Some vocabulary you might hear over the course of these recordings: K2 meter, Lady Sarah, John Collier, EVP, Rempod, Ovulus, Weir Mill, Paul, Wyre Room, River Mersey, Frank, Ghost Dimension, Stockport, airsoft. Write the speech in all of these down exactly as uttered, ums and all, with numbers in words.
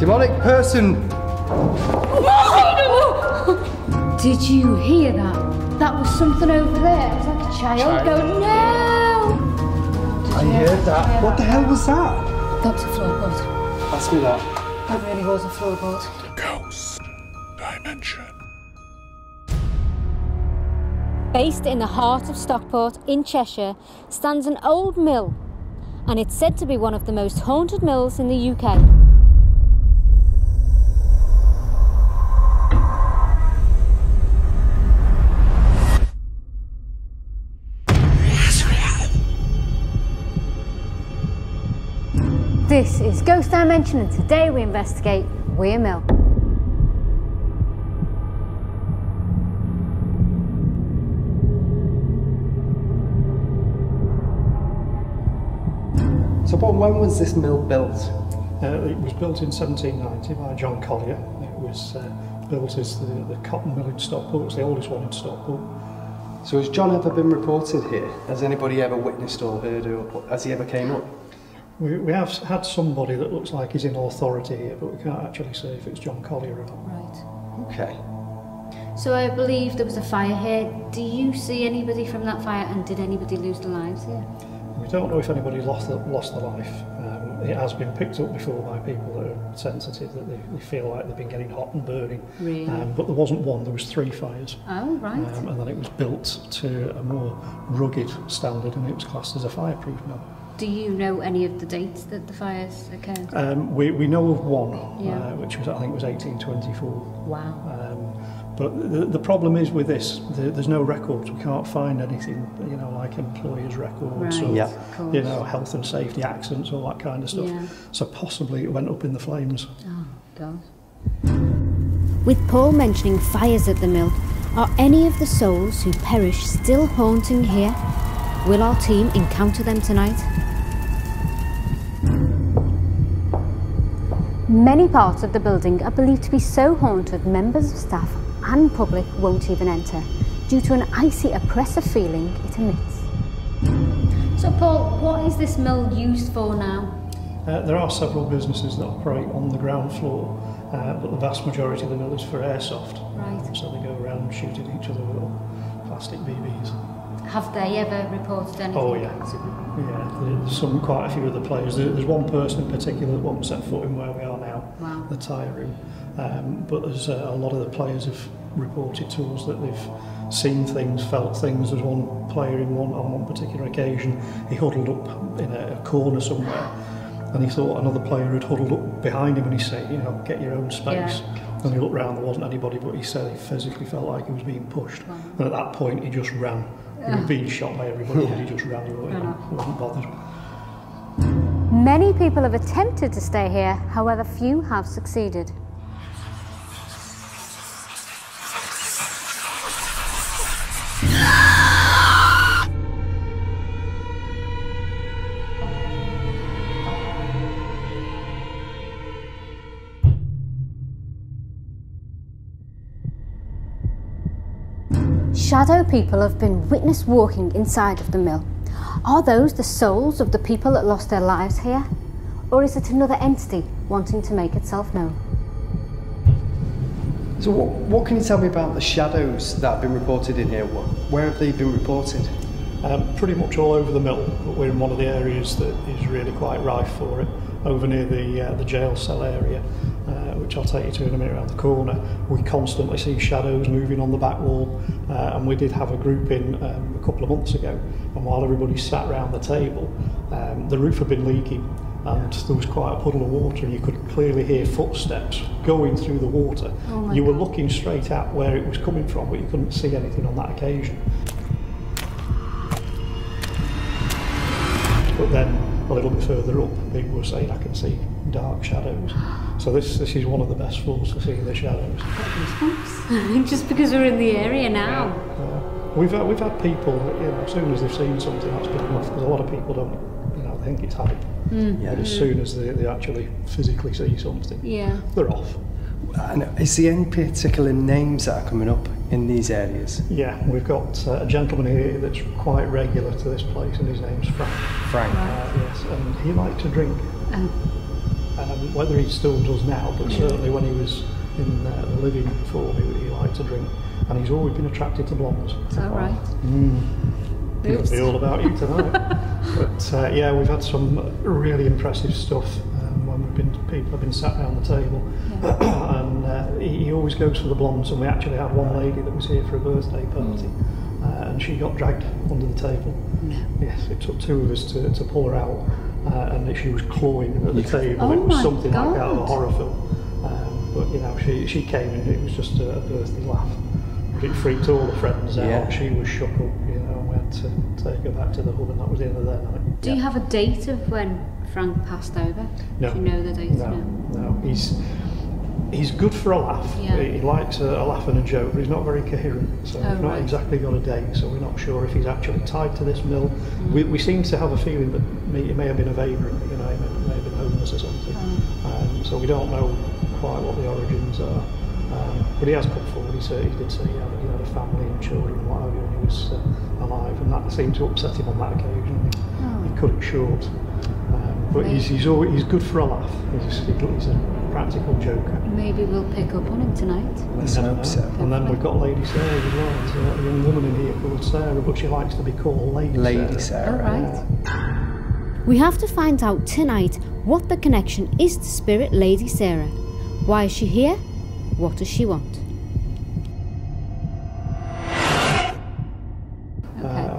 Demonic person! Did you hear that? That was something over there. It was like a child, child. going, no! I heard that. What the hell was that? That's a floorboard. Ask me that. That really was a floorboard. Ghost Dimension. Based in the heart of Stockport, in Cheshire, stands an old mill, and it's said to be one of the most haunted mills in the U K. This is Ghost Dimension, and today we investigate Weir Mill. So, Paul, when was this mill built? Uh, it was built in seventeen ninety by John Collier. It was uh, built as the, the cotton mill in Stockport. It's the oldest one in Stockport. So has John ever been reported here? Has anybody ever witnessed or heard, or has he ever came up? We, we have had somebody that looks like he's in authority here, but we can't actually say if it's John Collier or not. Right. Okay. So I believe there was a fire here. Do you see anybody from that fire, and did anybody lose their lives here? We don't know if anybody lost the, lost their life. Um, it has been picked up before by people that are sensitive, that they, they feel like they've been getting hot and burning. Really? Um, but there wasn't one, there was three fires. Oh, right. Um, and then it was built to a more rugged standard, and it was classed as a fireproof mill. Do you know any of the dates that the fires occurred? Um, we, we know of one, yeah. uh, which was, I think it was eighteen twenty-four. Wow. Um, But the, the problem is with this, the, there's no records. We can't find anything, you know, like employers' records, right, or yeah. you know, health and safety, accidents, all that kind of stuff. Yeah. So possibly it went up in the flames. Oh God! With Paul mentioning fires at the mill, are any of the souls who perish still haunting here? Will our team encounter them tonight? Many parts of the building are believed to be so haunted, members of staff and public won't even enter due to an icy, oppressive feeling it emits. So Paul, what is this mill used for now? Uh, there are several businesses that operate on the ground floor, uh, but the vast majority of the mill is for airsoft. Right. So they go around shooting each other with plastic B Bs. Have they ever reported anything? Oh yeah, yeah. There's some, quite a few of the players. There's one person in particular that won't set foot in where we are now, wow. the tire room. Um, but there's uh, a lot of the players have reported to us that they've seen things, felt things. There's one player in one, on one particular occasion, he huddled up in a, a corner somewhere, and he thought another player had huddled up behind him, and he said, you know, get your own space. Yeah. And he looked round, there wasn't anybody, but he said he physically felt like he was being pushed. Wow. And at that point he just ran. He was being shot by everybody, but he just ran away. He wasn't bothered. Many people have attempted to stay here, however few have succeeded. Shadow people have been witnessed walking inside of the mill. Are those the souls of the people that lost their lives here? Or is it another entity wanting to make itself known? So what, what can you tell me about the shadows that have been reported in here? What, where have they been reported? Um, pretty much all over the mill, but we're in one of the areas that is really quite rife for it, over near the, uh, the jail cell area, uh, which I'll take you to in a minute around the corner. We constantly see shadows moving on the back wall, uh, and we did have a group in um, a couple of months ago, and while everybody sat round the table, um, the roof had been leaking, and there was quite a puddle of water, and you could clearly hear footsteps going through the water. Oh you were God. looking straight at where it was coming from, but you couldn't see anything on that occasion. But then, a little bit further up, people were saying, I can see dark shadows. So this this is one of the best floors to see the shadows. Just because we're in the area now. Uh, we've, had, we've had people, you know, as soon as they've seen something, that's been enough, because a lot of people don't, you know, they think it's hype. Mm. Yeah, as soon as they, they actually physically see something, yeah. they're off. And is there any particular names that are coming up in these areas? Yeah, we've got uh, a gentleman here that's quite regular to this place, and his name's Frank. Frank. Right. Uh, yes, and he liked to drink. Oh. Um, whether he still does now, but certainly when he was in uh, the living form, he, he liked to drink, and he's always been attracted to blondes. Oh, right. Mm. It'll be all about you tonight. But uh, yeah, we've had some really impressive stuff um, when we've been people have been sat around the table, yeah. and uh, he, he always goes for the blondes. And we actually had one lady that was here for a birthday party. Mm. Uh, and she got dragged under the table. No. Yes, it took two of us to, to pull her out, uh, and she was clawing at the table. Oh, it was something God. like out of a horror film. Um, but you know, she she came and it was just a, a birthday laugh. It freaked all the friends out. Yeah. She was shook up, you know, and we had to take her back to the hub, and that was the end of their night. Do yeah. you have a date of when Frank passed over? No. Do you know the date? No, no. no. He's. He's good for a laugh. Yeah. He likes a, a laugh and a joke, but he's not very coherent. So oh, we've not right. exactly got a date, so we're not sure if he's actually tied to this mill. Mm. We, we seem to have a feeling that may, it may have been a vagrant, you know, he may, may have been homeless or something. Mm. Um, so we don't know quite what the origins are. Um, but he has come forward. He, said, he did say he had, he had a family and children and what have you, and he was uh, alive, and that seemed to upset him on that occasion. Oh. He cut it short. Um, but he's, he's, always, he's good for a laugh. He's, he's a, practical joker. Maybe we'll pick up on him tonight. Let's hope so. And then we've got Lady Sarah as well. There's a young woman in here called Sarah, but she likes to be called Lady Sarah. Lady Sarah. All right. We have to find out tonight what the connection is to Spirit Lady Sarah. Why is she here? What does she want?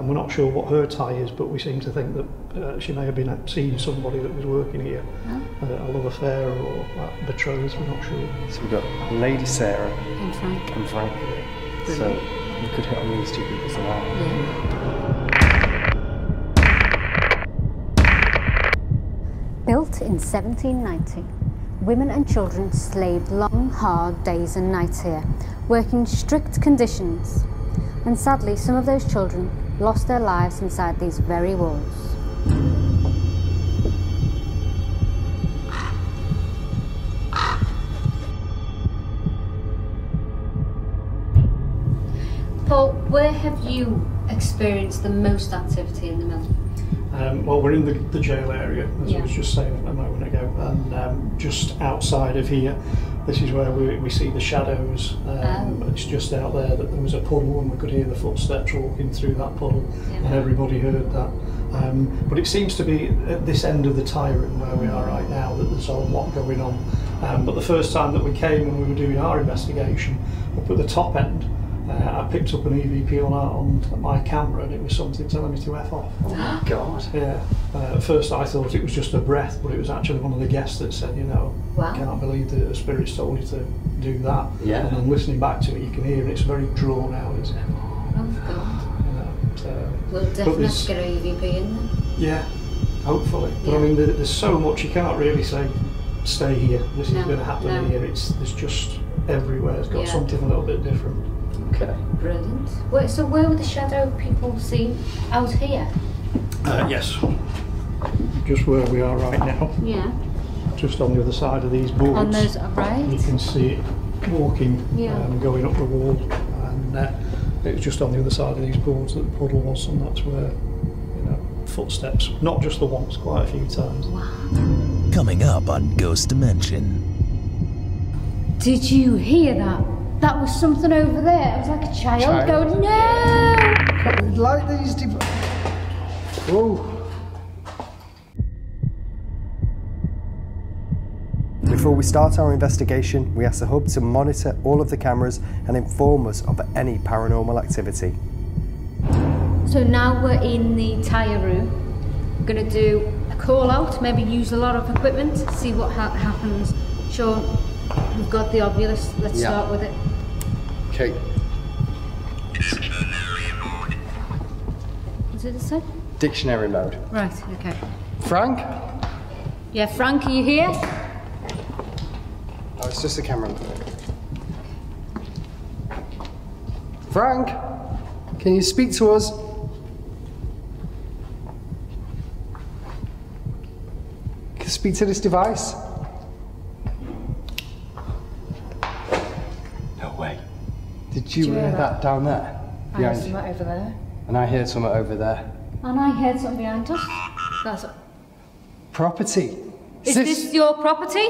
We're not sure what her tie is, but we seem to think that uh, she may have been seeing somebody that was working here, huh? uh, a love affair or uh, betrothed. We're not sure. So we've got Lady Sarah and Frank. And Frank. Brilliant. So we could hit on these two people for that. Yeah. Built in seventeen ninety, women and children slaved long, hard days and nights here, working strict conditions, and sadly, some of those children lost their lives inside these very walls. Paul, where have you experienced the most activity in the mill? Um, well, we're in the, the jail area, as yeah. I was just saying a moment ago, and um, just outside of here, this is where we, we see the shadows. Um, um, it's just out there that there was a puddle, and we could hear the footsteps walking through that puddle, yeah. and everybody heard that. Um, but it seems to be at this end of the tie room where we are right now that there's a lot going on. Um, but the first time that we came and we were doing our investigation, up at the top end, Uh, I picked up an E V P on, our, on my camera, and it was something telling me to F off. Oh my God. Yeah. Uh, at first I thought it was just a breath, but it was actually one of the guests that said, you know, wow. I can't believe that a spirit's told you to do that. Yeah. And then listening back to it, you can hear it. It's very drawn out. It's, oh God. You know, but, uh, we'll definitely have to get an E V P in there. Yeah, hopefully. But yeah. I mean, there, there's so much you can't really say, stay here, this no, is going to happen no. here. It's, there's just everywhere. It's got yeah. something a little bit different. Okay. Brilliant. Wait, so where were the shadow people seen? Out here? Uh, yes. Just where we are right now. Yeah. Just on the other side of these boards. On those, right. You can see it walking, yeah. um, going up the wall, and uh, it was just on the other side of these boards that the puddle was, and that's where, you know, footsteps, not just the once, quite a few times. Wow. Coming up on Ghost Dimension. Did you hear that? That was something over there. It was like a child, child. going, no! Like these deep. Whoa. Before we start our investigation, we ask the hub to monitor all of the cameras and inform us of any paranormal activity. So now we're in the tire room. We're going to do a call out, maybe use a lot of equipment, see what ha happens. Sean, we've got the Ovulus. Let's yeah. start with it. Okay. Dictionary mode. What's it said? Dictionary mode. Right, okay. Frank? Yeah, Frank, are you here? Oh, it's just the camera. Frank, can you speak to us? Can you speak to this device? Did you, Did you hear, hear that, that down there? I heard something over there. And I heard something over there. And I heard something behind us. That's... Property. Is Is this, this your property?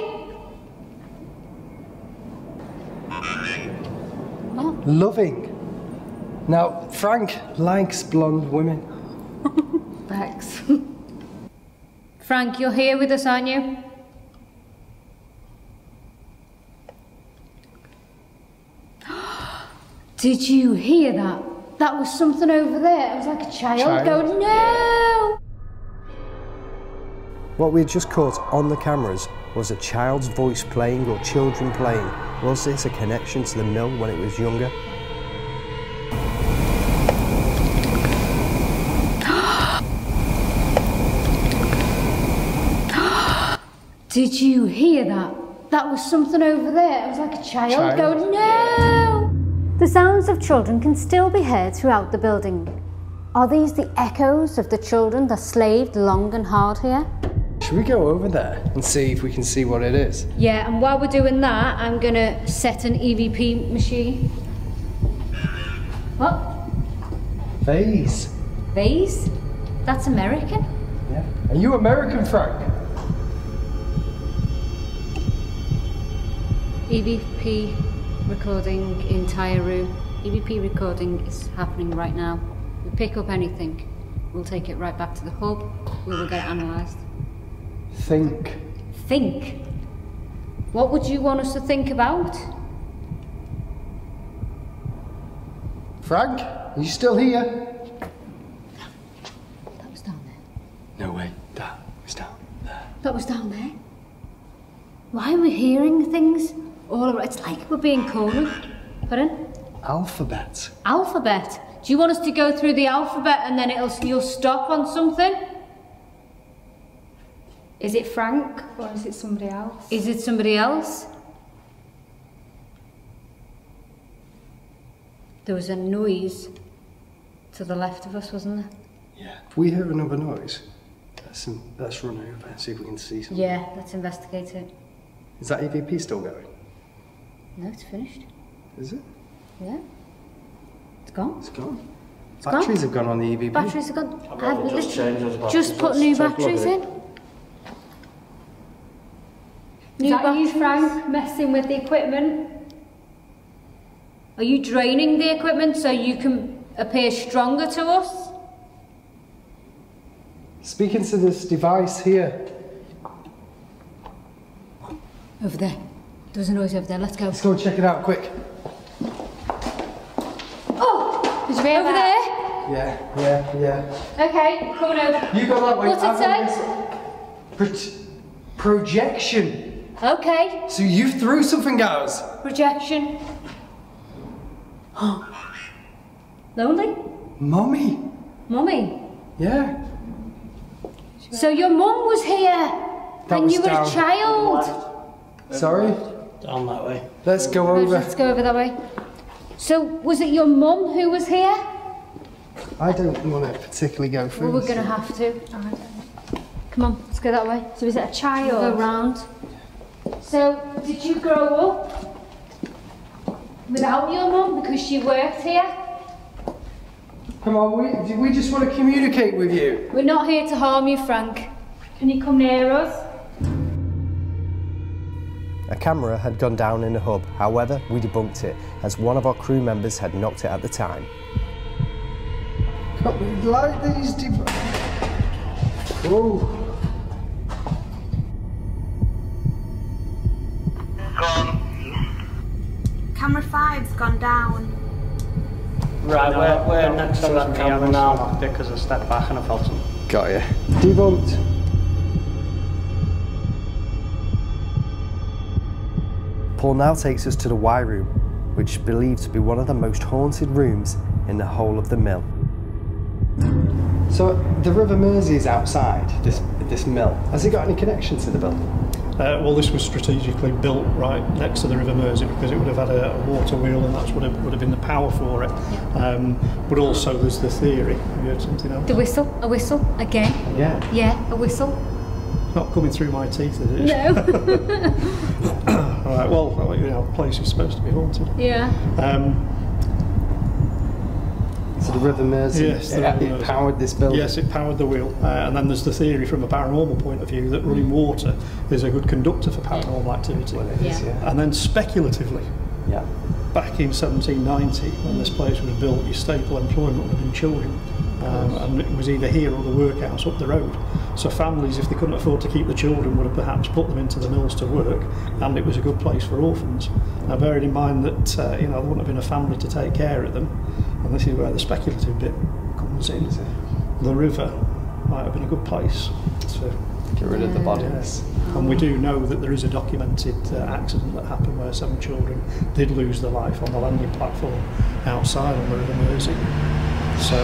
Oh. Loving. Now, Frank likes blonde women. Thanks. Frank, you're here with us, aren't you? Did you hear that? That was something over there. It was like a child, child. going, no! What we had just caught on the cameras was a child's voice playing or children playing. Was this a connection to the mill when it was younger? Did you hear that? That was something over there. It was like a child, child. going, no! The sounds of children can still be heard throughout the building. Are these the echoes of the children that slaved long and hard here? Should we go over there and see if we can see what it is? Yeah, and while we're doing that, I'm going to set an E V P machine. What? Vase. Vase? That's American? Yeah. Are you American, Frank? E V P recording entire room. E V P recording is happening right now. We pick up anything. We'll take it right back to the hub. We will get it analysed. Think. Think? What would you want us to think about? Frank, are you still here? That was down there. No way, that was down there. That was down there? Why are we hearing things all around? It's like we're being cornered. Pardon? Alphabet. Alphabet? Do you want us to go through the alphabet and then it'll you'll stop on something? Is it Frank? Or is it somebody else? Is it somebody else? There was a noise to the left of us, wasn't there? Yeah. If we hear another noise, let's, let's run over and see if we can see something. Yeah, let's investigate it. Is that E V P still going? No, it's finished. Is it? Yeah. It's gone. It's gone. It's batteries gone. have gone on the E V P. Batteries have gone. I've I've just, batteries. just put Let's new batteries in. New Is that batteries? you, Frank, messing with the equipment? Are you draining the equipment so you can appear stronger to us? Speaking to this device here. Over there. There's a noise over there. Let's go. Let's go check it out quick. Over there? Yeah, yeah, yeah. Okay, coming over. You go that way. What's it say? Pro projection. Okay. So you threw something at us. Projection. Lonely? Mummy. Mummy? Yeah. So your mum was here that and was you were down. a child. Sorry? Down that way. Let's go over. Let's go over that way. So, was it your mum who was here? I don't want to particularly go through. Well, we're going to have to. Come on, let's go that way. So, is it a child? Go round. So, did you grow up without your mum because she worked here? Come on, we, we just want to communicate with you. We're not here to harm you, Frank. Can you come near us? A camera had gone down in the hub, however, we debunked it, as one of our crew members had knocked it at the time. God, we like these devices. Whoa. Gone. Camera five's gone down. Right, no, we're, we're next on that camera now, because I stepped back and I felt something. Got you. Debunked. Paul now takes us to the Wyre Room, which is believed to be one of the most haunted rooms in the whole of the mill. So the River Mersey is outside this, this mill. Has it got any connection to the building? Uh, well, this was strategically built right next to the River Mersey because it would have had a, a water wheel and that's what would, would have been the power for it. Um, but also there's the theory. Have you heard something else? The whistle, a whistle, again. Yeah. Yeah, a whistle. Not coming through my teeth, is it? No. All right. Well, you know, the place is supposed to be haunted. Yeah. Um, to the River Mersey. Yes, it, it powered this building. Yes, it powered the wheel. Uh, and then there's the theory from a paranormal point of view that running water is a good conductor for paranormal activity. Well, it is, yeah. Yeah. And then speculatively, yeah, back in seventeen ninety, when this place was built, your staple employment would have been children. Um, and it was either here or the workhouse up the road. So families, if they couldn't afford to keep the children, would have perhaps put them into the mills to work, and it was a good place for orphans. Now, bearing in mind that uh, you know, there wouldn't have been a family to take care of them, and this is where the speculative bit comes in. The river might have been a good place to get rid of the bodies. Yeah. And we do know that there is a documented uh, accident that happened where seven children did lose their life on the landing platform outside on the River Mersey. So,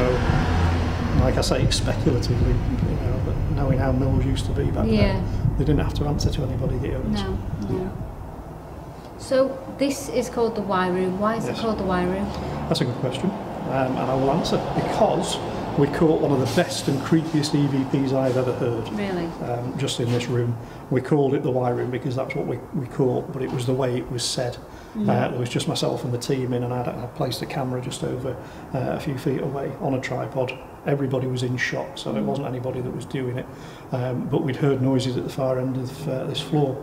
like I say, speculatively, you know, but knowing how mills used to be back yeah. then, they didn't have to answer to anybody the owners. No, no. Yeah. So this is called the Wyre Room. Why is yes. it called the Wyre Room? That's a good question, um, and I will answer. Because we caught one of the best and creepiest E V Ps I've ever heard. Really? Um, just in this room. We called it the Wyre Room because that's what we, we caught, but it was the way it was said. Mm. Uh, it was just myself and the team in, and I'd, I placed a camera just over uh, a few feet away on a tripod. Everybody was in shock, so it wasn't anybody that was doing it, um, but we'd heard noises at the far end of uh, this floor,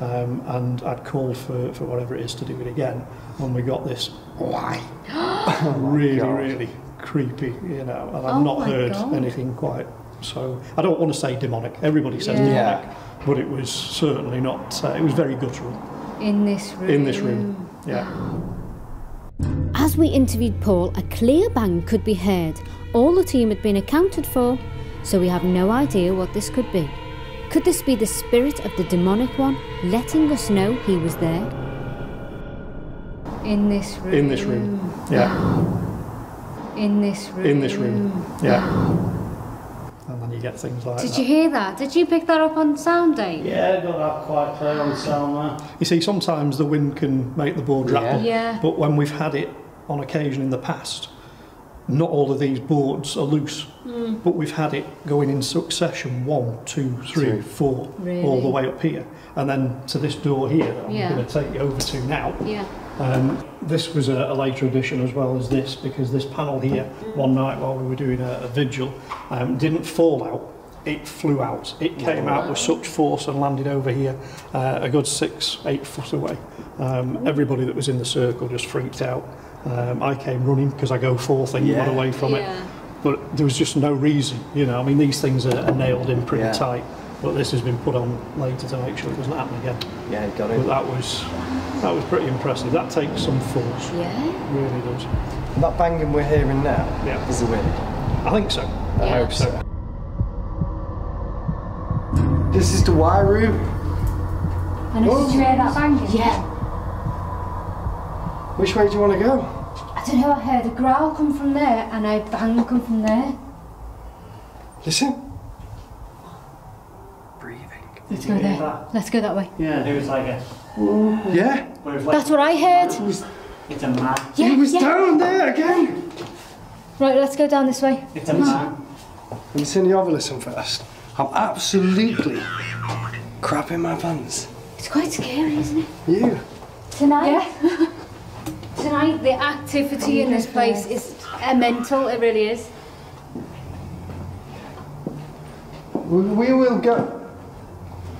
yeah. um, and I'd called for, for whatever it is to do it again, and we got this why oh really God. really creepy, you know, and I've oh not heard God. anything quite so. I don't want to say demonic, everybody says yeah. demonic, but it was certainly not, uh, it was very guttural. In this room? In this room, yeah. As we interviewed Paul, a clear bang could be heard. All the team had been accounted for, so we have no idea what this could be. Could this be the spirit of the demonic one, letting us know he was there? In this room. In this room, yeah. In this room. In this room, yeah. And then you get things like that. Did you hear that? Did you pick that up on sound day? Yeah, I got that quite clear on sound there. You see, sometimes the wind can make the board rattle, yeah. yeah. but when we've had it on occasion in the past, not all of these boards are loose, mm. but we've had it going in succession, one, two, three, Sorry. four, really? all the way up here. And then to this door here that I'm yeah. going to take you over to now. Yeah. Um, this was a, a later addition as well as this, because this panel here, mm. one night while we were doing a, a vigil, um, didn't fall out, it flew out. It came wow. out with such force and landed over here, uh, a good six, eight foot away. Um, everybody that was in the circle just freaked out. Um, I came running because I go forth and yeah. got away from yeah. it, but there was just no reason, you know. I mean, these things are, are nailed in pretty yeah. tight, but this has been put on later to make sure it doesn't happen again. Yeah, got it. But that was that was pretty impressive. That takes some force. Yeah, really does. And that banging we're hearing now yeah. is a wind. I think so. I yeah. hope so. This is the Wyre Room. And did you hear that banging? Yeah. Which way do you want to go? I don't know, I heard a growl come from there and a bang come from there. Listen. Breathing. Let's go there. That? Let's go that way. Yeah, it was like a... Ooh. Yeah? It was like that's what I heard. It was, it's a man. Yeah, it was yeah. down there again. Right, let's go down this way. It's a man. Have you seen the Ovulus on first? I'm absolutely crapping my pants. It's quite scary, isn't it? Yeah. Tonight? Yeah. Tonight, the activity in this place is uh, mental, it really is. We, we will go.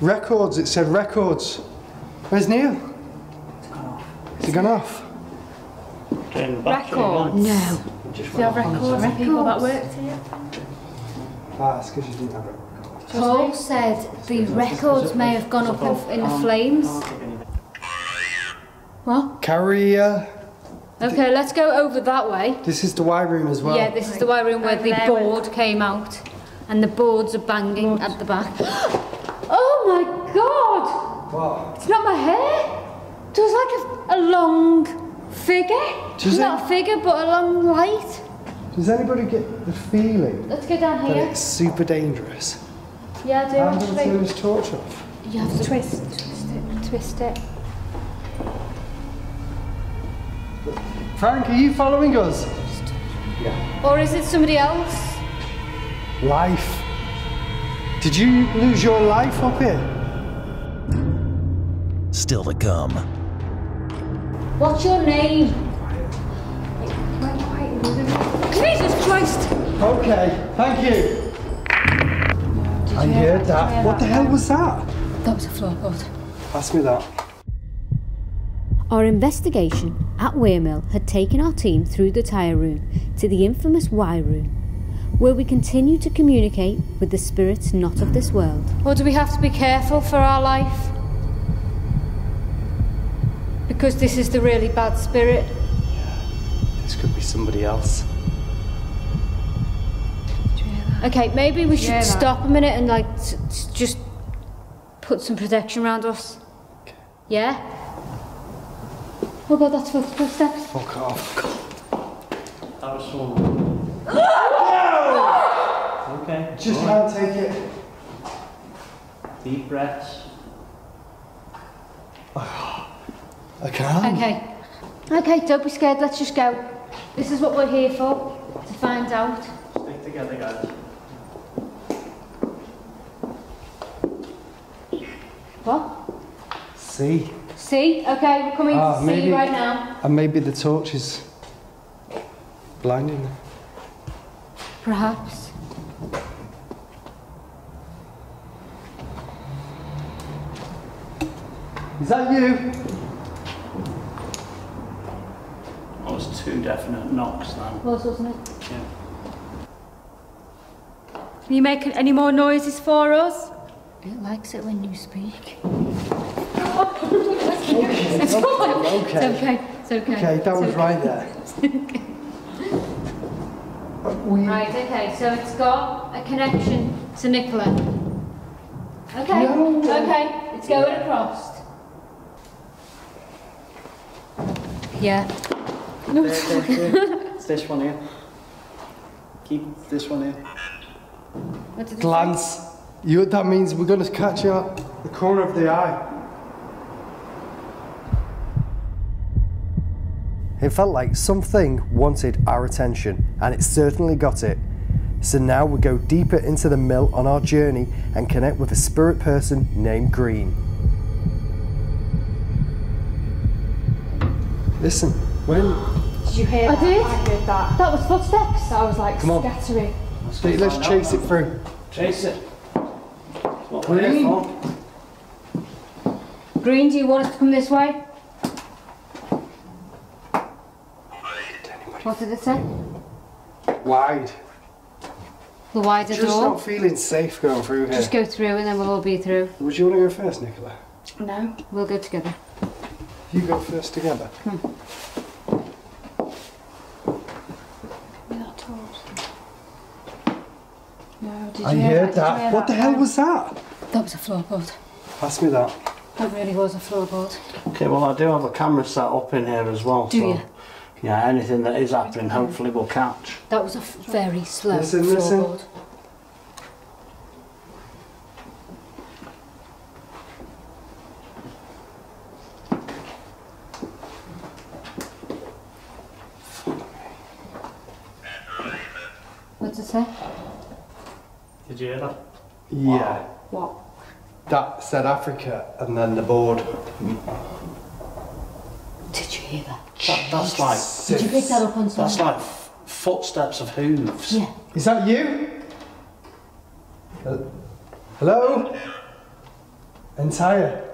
Records, it said records. Where's Neil? It's gone off. It's gone off. Records? No. There are records of people that worked here. Ah, that's because you didn't have records. Paul said the records may have gone up in the flames. What? Carrier. Okay, let's go over that way. This is the Wyre Room as well. Yeah, this is the Wyre Room where the board came out and the boards are banging boards. at the back. Oh my God! What? It's not my hair! It was like a, a long figure. Does not it, a figure, but a long light. Does anybody get the feeling? Let's go down here. That it's super dangerous. Yeah, I do. I'm going to turn this torch off. You have to twist, twist it, twist it. Frank, are you following us? Yeah. Or is it somebody else? Life. Did you lose your life up here? Still to come. What's your name? Quiet. Quiet. Jesus Christ! Okay, thank you. Did I you hear that? that. Hear what that? the hell was that? That was a floorboard. Pass me that. Our investigation at Weir Mill had taken our team through the tyre room to the infamous Wyre Room, where we continue to communicate with the spirits not of this world. Or do we have to be careful for our life? Because this is the really bad spirit. Yeah, this could be somebody else. Did you hear that? Okay, maybe we should stop a minute and like s s just put some protection around us. Okay. Yeah? Oh God, that's footsteps. Fuck off. God. That was so... No! Okay. Just can't take it. Deep breaths. I can't. Okay. Okay, don't be scared, let's just go. This is what we're here for, to find out. Stick together, guys. What? See. See? Okay, we're coming oh, to maybe, see right now. And maybe the torch is blinding them. Perhaps. Is that you? Was two definite knocks then. Was, wasn't it? Yeah. Are you making any more noises for us? It likes it when you speak. Oh, okay, it's okay. It's okay. It's okay. Okay, that was okay. right there. It's okay. We... Right, okay, so it's got a connection to Nicola. Okay, no. okay, it's going across. Yeah. No. There, there, there. It's this one here. Keep this one here. Glance. You, that means we're going to catch you at the corner of the eye. It felt like something wanted our attention, and it certainly got it. So now we go deeper into the mill on our journey and connect with a spirit person named Green. Listen. When? Did you hear I that? Did. I heard that. That was footsteps. I was like Come scattering. On. Let's, Let's, Let's chase it through. Chase it. Green. Green, do you want us to come this way? What did it say? Wide. The wider Just door. Just not feeling safe going through here. Just go through and then we'll all be through. Would you want to go first, Nicola? No, we'll go together. You go first together. Hmm. Did I heard that. that. Hear what that? the hell was that? That was a floorboard. Pass me that. That really was a floorboard. Okay, well I do have a camera set up in here as well. Do so you? Yeah, anything that is happening hopefully we'll catch. That was a very slow listen, floorboard. Listen. What's it say? Did you hear that? Yeah. What? That said Africa and then the board. Did you hear that? that that's like... Six. Did you pick that up on something? That's like footsteps of hooves. Yeah. Is that you? Uh, hello? Entire.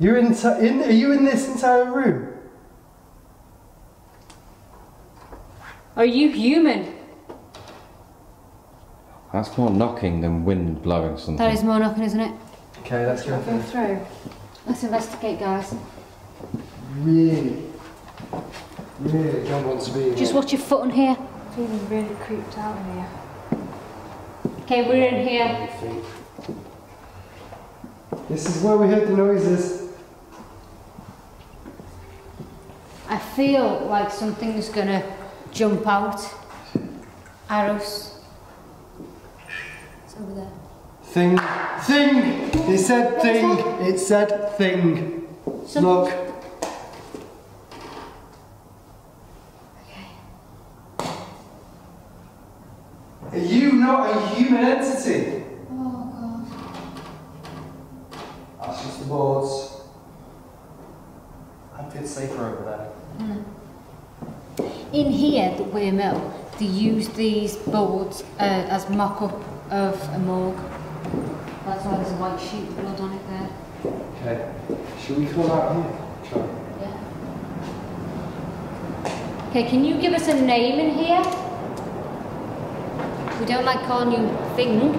You're in, in... Are you in this entire room? Are you human? That's more knocking than wind blowing something. That is more knocking, isn't it? Okay, let's go through. through. Let's investigate, guys. Really, really don't want to be here. Just watch your foot on here. I'm feeling really creeped out in here. Okay, we're in here. This is where we heard the noises. I feel like something's gonna jump out at us. Over there. Thing, thing. They said thing. It said thing. Something. Look. Okay. Are you not a human entity? Oh God. That's just the boards. I feel safer over there. Mm. in here at Weir Mill, they use these boards uh, as mock-up of a morgue. That's why there's a white sheet with blood on it there. Okay. Should we call out here? Sure. Yeah. Okay, can you give us a name in here? We don't like calling you thing.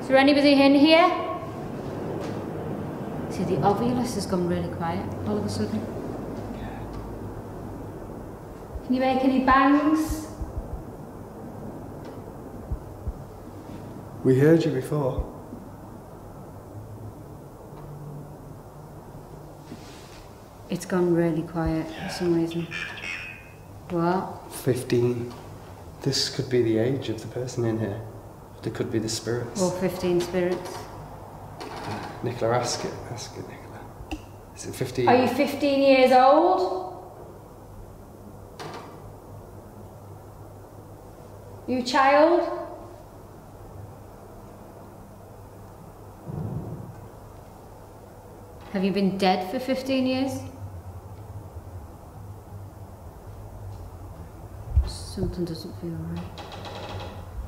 Is there anybody in here? See, the Ovulus has gone really quiet all of a sudden. Can you make any bangs? We heard you before. It's gone really quiet for some reason. What? fifteen. This could be the age of the person in here. There could be the spirits. Or fifteen spirits. Uh, Nicola, ask it. Ask it, Nicola. Is it fifteen? Are you fifteen years old? You child? Have you been dead for fifteen years? Something doesn't feel right.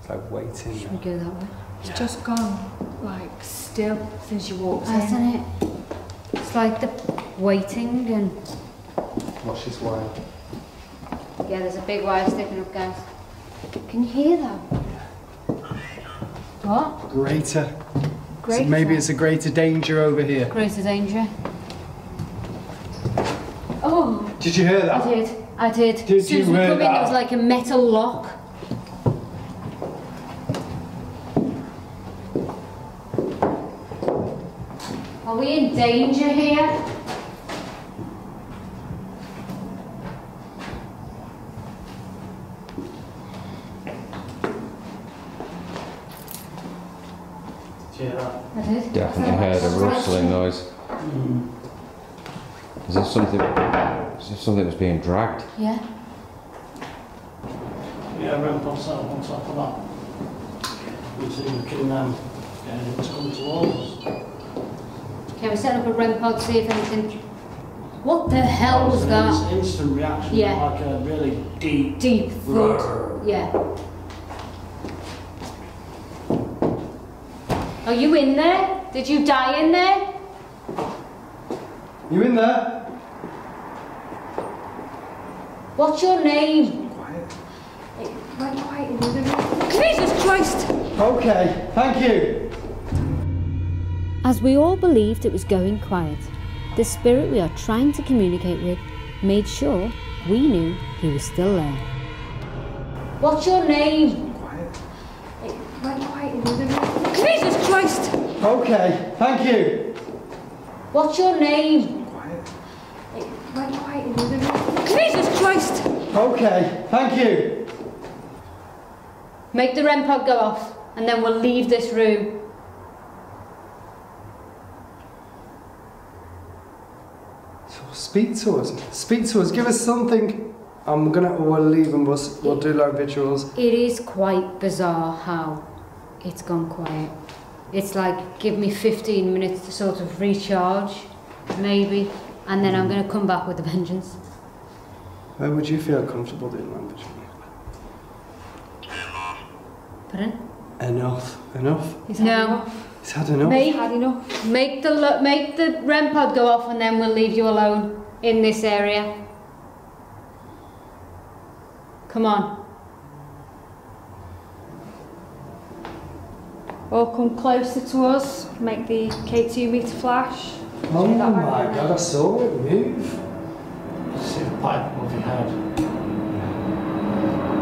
It's like waiting. Should we go that way? It's yeah. just gone, like, still since you walked in. Hasn't it? It's like the waiting and... Watch this wire. Yeah, there's a big wire sticking up, guys. Can you hear that? Yeah. What? Greater. Greater. So maybe it's a greater danger over here. Greater danger. Oh! Did you hear that? I did. I did. Did as soon you as we hear come that? In, it was like a metal lock. Are we in danger here? Did you hear that? I did. Definitely heard a rustling noise. Mm. Is there something? Something was being dragged. Yeah. Yeah, Rempod sat on top of that. We see the king now, and it was coming towards us. Okay, we set up a Rempod to see if anything. What the hell was, was that? Instant reaction. Yeah. Like a really deep. Deep thud. Yeah. Are you in there? Did you die in there? You in there? What's your name? Quiet. It went quiet in the room. Jesus Christ! Okay, thank you. As we all believed it was going quiet, the spirit we are trying to communicate with made sure we knew he was still there. What's your name? Quiet. It went quiet in the room. Jesus Christ! Okay, thank you. What's your name? Quiet. It went quiet in the room. Jesus Christ! Okay, thank you. Make the Rempod go off, and then we'll leave this room. So speak to us. Speak to us. Give us something. I'm gonna. We'll leave, and we'll we'll do like rituals. It is quite bizarre how it's gone quiet. It's like give me fifteen minutes to sort of recharge, maybe, and then I'm gonna come back with a vengeance. Where would you feel comfortable doing language? Pardon? Enough. Enough? He's had no. enough. He's had enough. Make, had enough. Make the lo make the Rempod go off and then we'll leave you alone in this area. Come on. Or come closer to us. Make the K two meter flash. Oh my god, I saw it move. See the pipe above your head.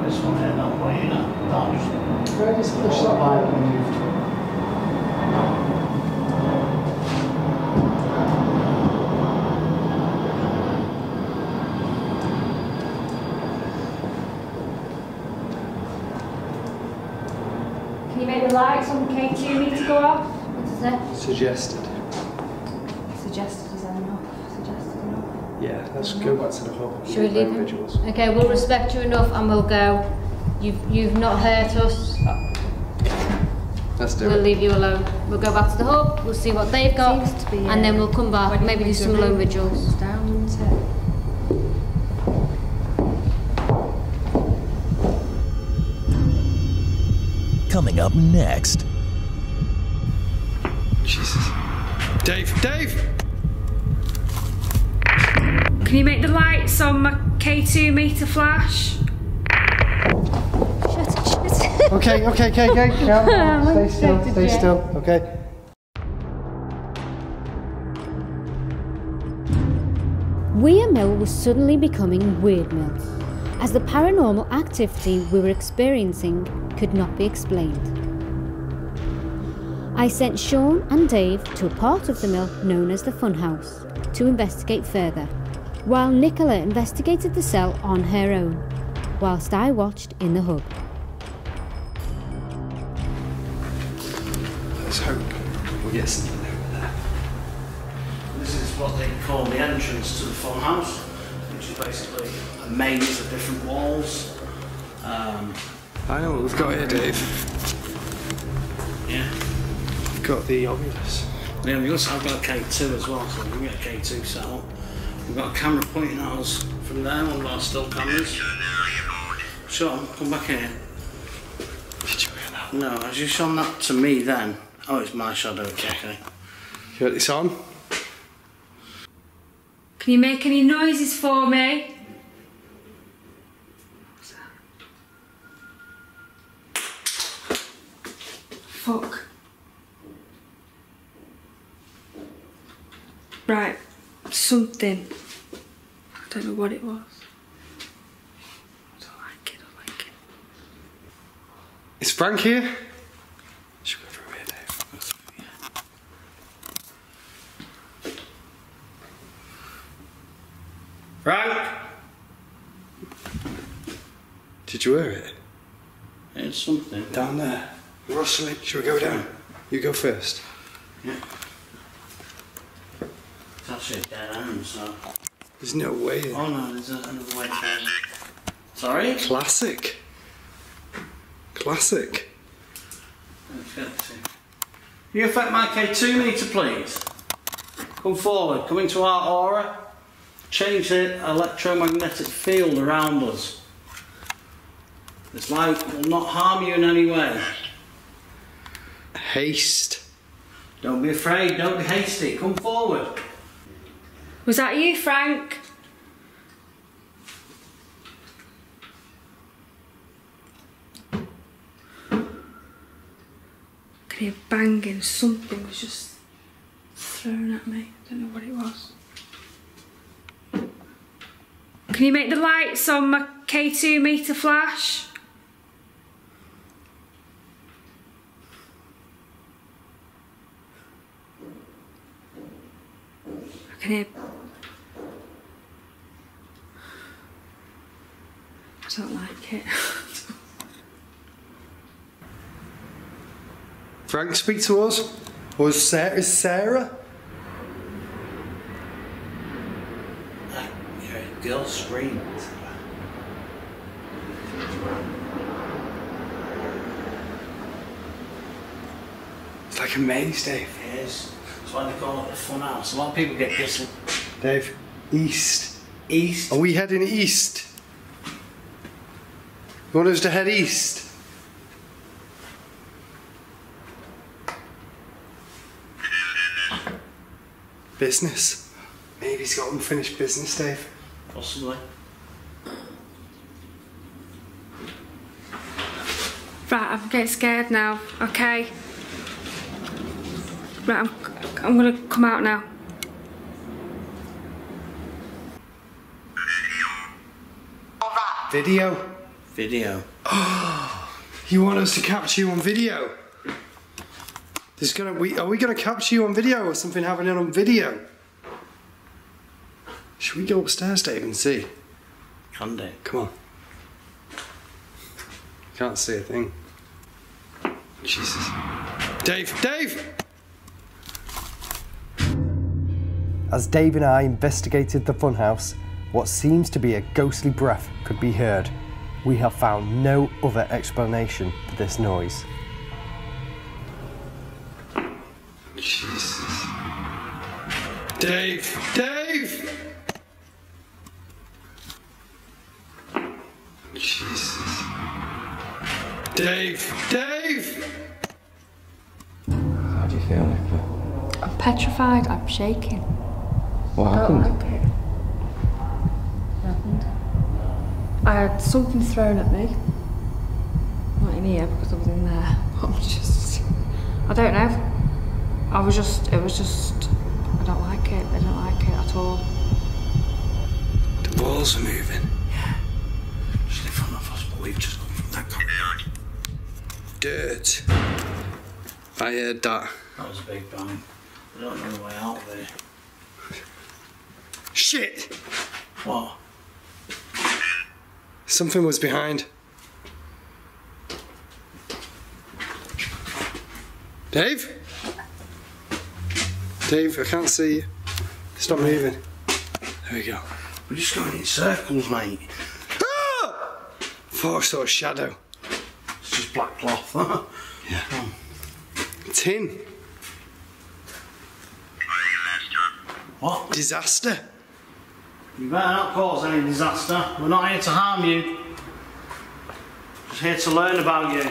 This one there, that way, you know. That just. Where does the push that pipe and move to? Can you make the lights on the K two meter go off? What is it? Suggested. Suggested is enough. Yeah, let's go back to the hub. Should we leave individuals? Okay, we'll respect you enough and we'll go. You've, you've not hurt us. Let's do we'll it. We'll leave you alone. We'll go back to the hub, we'll see what they've got, and then we'll come back, maybe do some low vigils. Down to... Coming up next. Jesus. Dave, Dave! Can you make the lights on my K two meter flash? Okay, okay, okay, okay. Stay still, stay yeah. still, okay. Weir Mill was suddenly becoming Weird Mill, as the paranormal activity we were experiencing could not be explained. I sent Sean and Dave to a part of the mill known as the Funhouse to investigate further, while Nicola investigated the cell on her own, whilst I watched in the hub. Let's hope we'll get something over there. This is what they call the entrance to the Funhouse, which is basically a maze of different walls. Um, I know what we've got here, Dave. Yeah. We've got the Ovulus. The Ovulus, I've got a K two as well, so we can get a K two set up. We've got a camera pointing at us from there, one of our still cameras. Sean, come back here. Did you hear that? No, as you shown that to me then. Oh, it's my shadow, okay. Put this on. Can you make any noises for me? What's that? Fuck. Right, something. I don't know what it was. I don't like it, I don't like it. Is Frank here? Frank! Did you hear it? It's something. Down there. Rustling. Shall we go down? You go first. Yeah. It's actually a dead end, so... There's no way in. Oh no, there's another way. Sorry? Classic. Classic. Okay. You affect my K two meter, please. Come forward. Come into our aura. Change the electromagnetic field around us. This light will not harm you in any way. Haste. Don't be afraid, don't be hasty, come forward. Was that you, Frank? I could hear banging, something was just thrown at me, I don't know what it was. Can you make the lights on my K two meter flash? I can hear... I don't like it. Frank, speak to us. Or is Sarah? Is Sarah? Girl screamed. It's like a maze, Dave. It is. That's why they call it the Funhouse. A lot of people get pissed. Dave, east. East? Are we heading east? You want us to head east? Business. Maybe he's got unfinished business, Dave. Possibly. Right, I'm getting scared now, okay? Right, I'm, I'm gonna come out now. Video? Video. Oh, you want us to capture you on video? There's gonna, we, are we gonna capture you on video or something happening on video? Should we go upstairs, Dave, and see? Can do. Come on. Can't see a thing. Jesus. Dave! Dave! As Dave and I investigated the Funhouse, what seems to be a ghostly breath could be heard. We have found no other explanation for this noise. Jesus. Dave! Dave! Jesus. Dave! Dave! How do you feel, Nicola? I'm petrified. I'm shaking. What happened? I don't like it. What happened? I had something thrown at me. Not in here because I was in there. But I'm just... I don't know. I was just... It was just... I don't like it. I don't like it at all. The walls are moving. Yeah. Just in front of us, but we've just come from that corner. Dirt. I heard that. That was a big bang. I don't know the way out of there. Shit! What? Something was behind. Dave? Dave, I can't see you. Stop moving. There we go. We're just going in circles, mate. Ah! Force or shadow. It's just black cloth, huh? Yeah. Oh. Tin. What? Disaster. You better not cause any disaster. We're not here to harm you. We're just here to learn about you.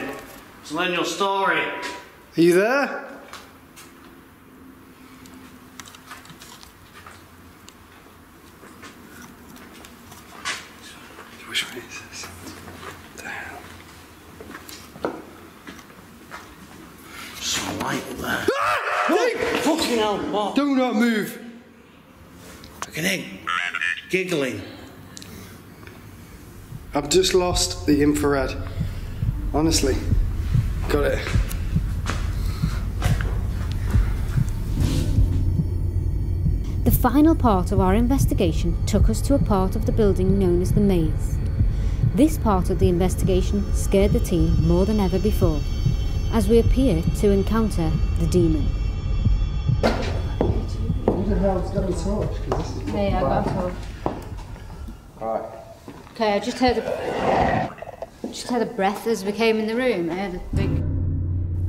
To learn your story. Are you there? Which way is this? What the hell? Some light up there. Ah! What? Hey! Fucking hell, what? Do not move. Fucking egg. Giggling. I've just lost the infrared. Honestly. Got it. The final part of our investigation took us to a part of the building known as the maze. This part of the investigation scared the team more than ever before, as we appear to encounter the demon. Who the hell's got a torch? Because this is hey, I got a torch. Alright. Okay, I just heard a, just heard a breath as we came in the room. I heard a big...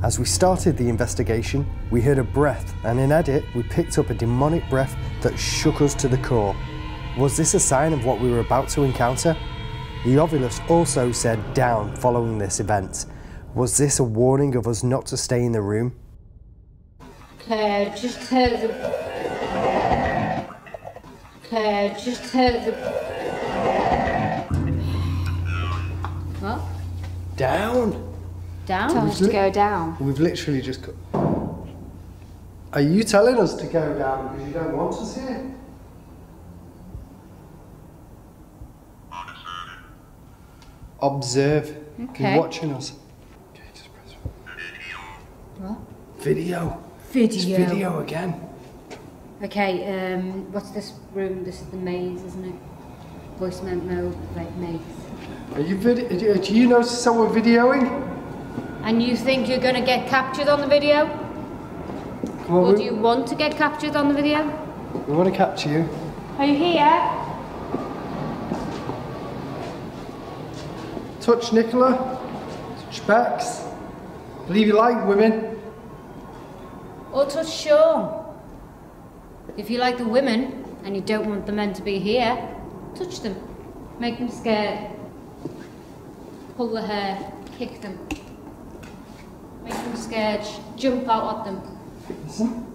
As we started the investigation, we heard a breath, and in edit, we picked up a demonic breath that shook us to the core. Was this a sign of what we were about to encounter? The Ovulus also said down following this event. Was this a warning of us not to stay in the room? Okay, I just heard the... Okay, I just heard the... What? Down! Down? Tell us to go down. We've literally just got... Are you telling us to go down because you don't want us here? Observe. Okay. You're watching us. Okay, just press it. What? Video. Video. It's video again. Okay, um, what's this room? This is the maze, isn't it? Voice memo, like maze. Are you video? Do you notice that we're videoing? And you think you're going to get captured on the video? Well, or do you want to get captured on the video? We want to capture you. Are you here? Touch Nicola. Touch Bex. Believe you like women. Or touch Sean. If you like the women and you don't want the men to be here, touch them. Make them scared. Pull the hair. Kick them. Make them scared. Jump out at them. Listen.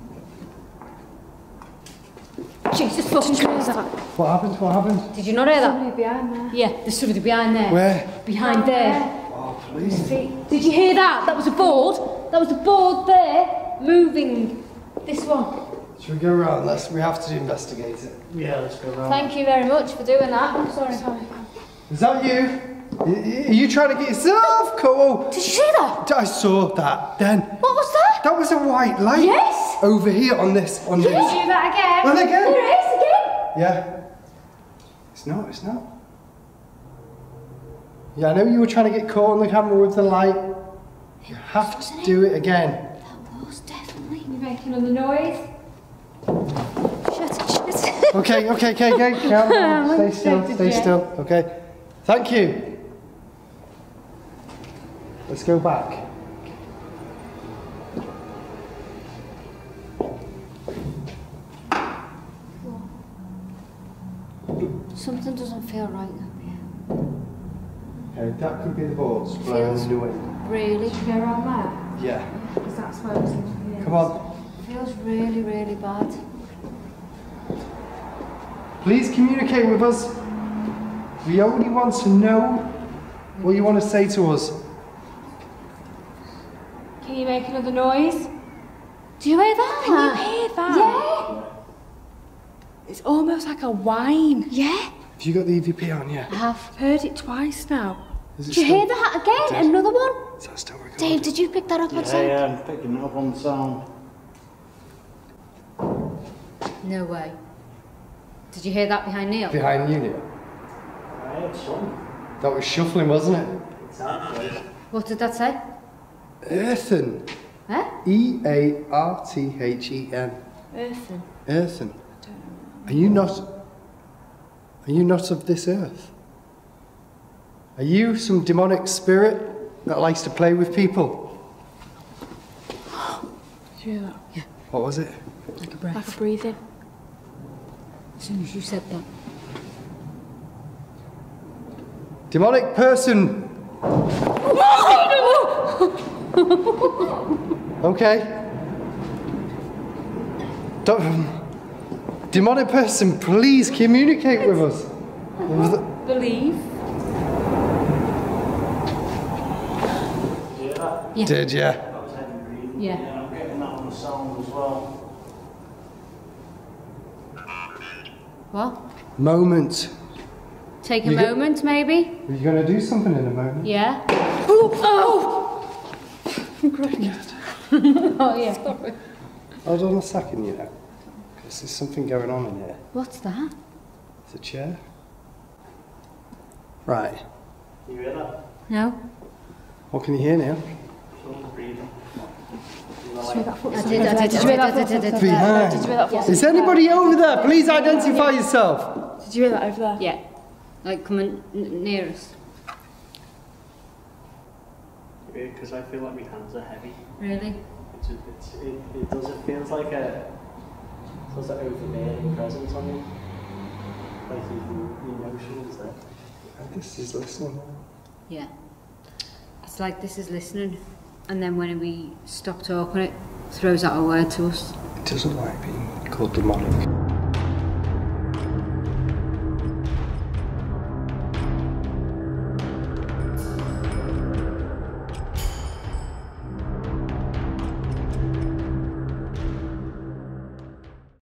Jesus fucking Christ. What happened? What happened? Did you not hear that? Somebody behind there. Yeah, there's somebody behind there. Where? Behind oh, there. Oh, please. Did you hear that? That was a board. That was a board there, moving. This one. Should we go round? Let's, we have to investigate it. Yeah, let's go round. Thank you very much for doing that. I'm sorry. Sorry. Is that you? Are you trying to get yourself cool? Did you see that? I saw that then. What was that? That was a white light. Yes. Over here on this. On yes. This. Did you do that again? And again. There it is again. Yeah. It's not, it's not. Yeah, I know you were trying to get caught on the camera with the light. You have Wasn't to do it? it again. That was definitely. You're making all the noise. Shut it, shut it. Okay, okay, okay, okay. Stay still, stay still. Okay. Thank you. Let's go back. Something doesn't feel right up here. Okay, that could be the boards blowing in the wind. Really? Should we go around there? Yeah. Because that's where it seems to be. Come on. It feels really, really bad. Please communicate with us. We only want to know what you want to say to us. Can you make another noise? Do you hear that? Can you hear that? Yeah. It's almost like a whine. Yeah. Have you got the E V P on? Yeah. I have heard it twice now. Did you hear that again? Did. Another one? Is that still recording? Dave, did you pick that up yeah, on sound? Yeah, I'm picking it up on sound. No way. Did you hear that behind Neil? Behind you, Neil? I heard something. That was shuffling, wasn't it? Exactly. What did that say? Earthen. Eh? E A R T H E N. Earthen. Earthen. I don't know. Are you not... Are you not of this earth? Are you some demonic spirit that likes to play with people? Did you hear that? Yeah. What was it? Like a breath. Like a breathing. As soon as you said that. Demonic person! Okay. Don't, demonic person, please communicate it's, with us. I don't believe. Yeah. Did you? Yeah. Yeah. I'm getting that on the sound as well. What? Moment. Take a you moment, maybe? Are you going to do something in a moment? Yeah. Ooh, oh! I'm crying. Oh, yeah. Sorry. Hold on a second, you know. Because there's something going on in here. What's that? It's a chair. Right. Can you hear that? No. What can you hear now? Someone's breathing. I did, I did, I did, I did. Is anybody over there? Please identify yourself. Did you hear that over there? Yeah. Like, coming near us. Because I feel like my hands are heavy. Really? It's, it's, it, it does, it feels like a... It feels like overbearing presence on you. Like, your emotions there. This is listening. Yeah. It's like this is listening. And then when we stop talking, it throws out a word to us. It doesn't like being called demonic.